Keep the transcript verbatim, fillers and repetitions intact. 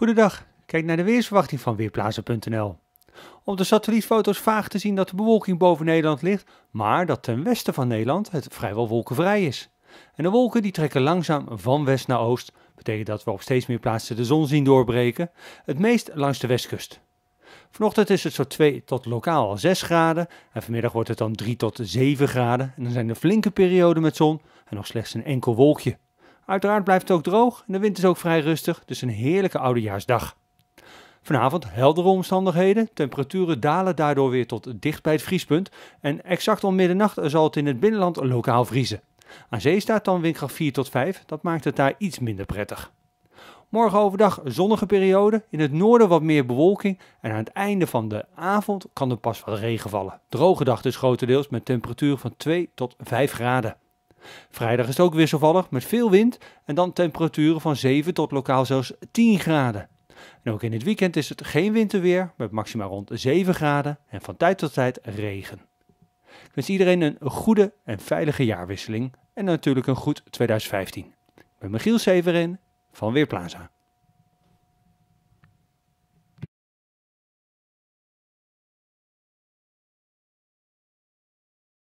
Goedendag, kijk naar de weersverwachting van Weerplaza punt n l. Op de satellietfoto's vaag te zien dat de bewolking boven Nederland ligt, maar dat ten westen van Nederland het vrijwel wolkenvrij is. En de wolken die trekken langzaam van west naar oost, betekent dat we op steeds meer plaatsen de zon zien doorbreken, het meest langs de westkust. Vanochtend is het zo twee tot lokaal al zes graden en vanmiddag wordt het dan drie tot zeven graden en dan zijn er flinke perioden met zon en nog slechts een enkel wolkje. Uiteraard blijft het ook droog en de wind is ook vrij rustig, dus een heerlijke Oudejaarsdag. Vanavond heldere omstandigheden, temperaturen dalen daardoor weer tot dicht bij het vriespunt en exact om middernacht zal het in het binnenland lokaal vriezen. Aan zee staat dan windkracht vier tot vijf, dat maakt het daar iets minder prettig. Morgen overdag zonnige periode, in het noorden wat meer bewolking en aan het einde van de avond kan er pas wat regen vallen. Droge dag dus grotendeels met temperaturen van twee tot vijf graden. Vrijdag is het ook wisselvallig met veel wind en dan temperaturen van zeven tot lokaal zelfs tien graden. En ook in het weekend is het geen winterweer met maximaal rond zeven graden en van tijd tot tijd regen. Ik wens iedereen een goede en veilige jaarwisseling en natuurlijk een goed tweeduizend vijftien. Ik ben Michiel Severin van Weerplaza.